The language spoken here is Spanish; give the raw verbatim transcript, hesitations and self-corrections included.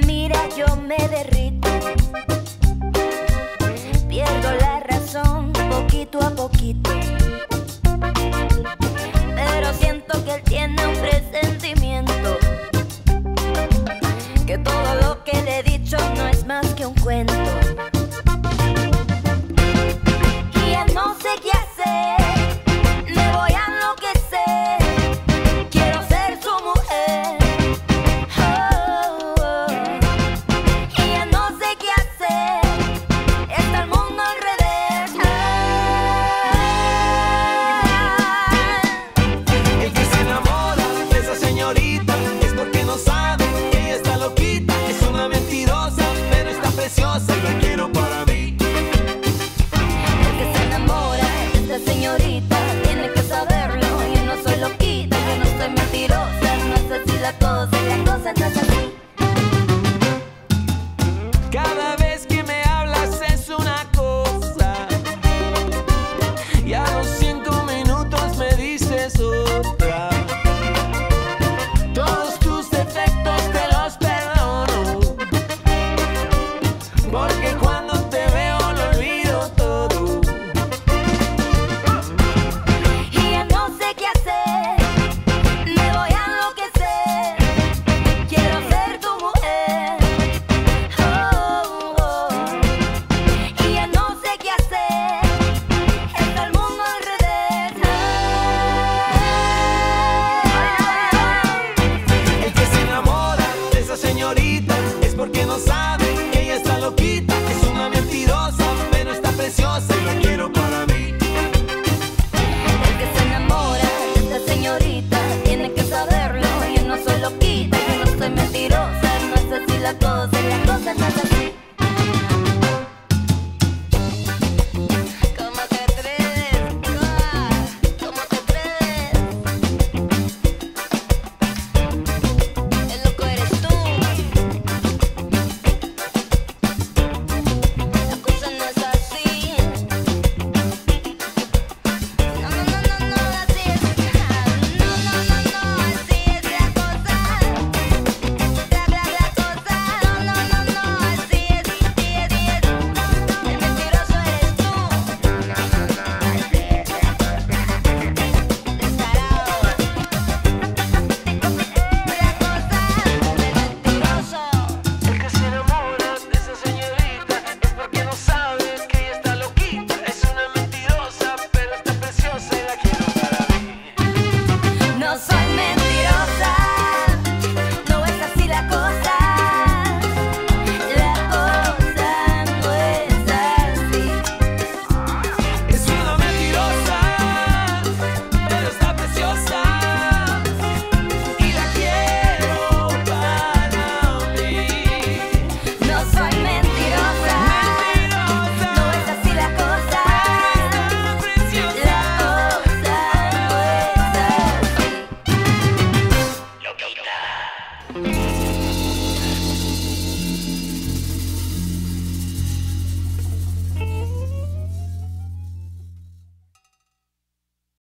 me mira yo me derrito, pierdo la razón poquito a poquito, pero siento que él tiene un presentimiento, que todo lo que le he dicho no es más que un cuento. Y ya no sé qué hacer. Tiene que saberlo, yo no soy loquita, yo no soy mentirosa, no es así la cosa.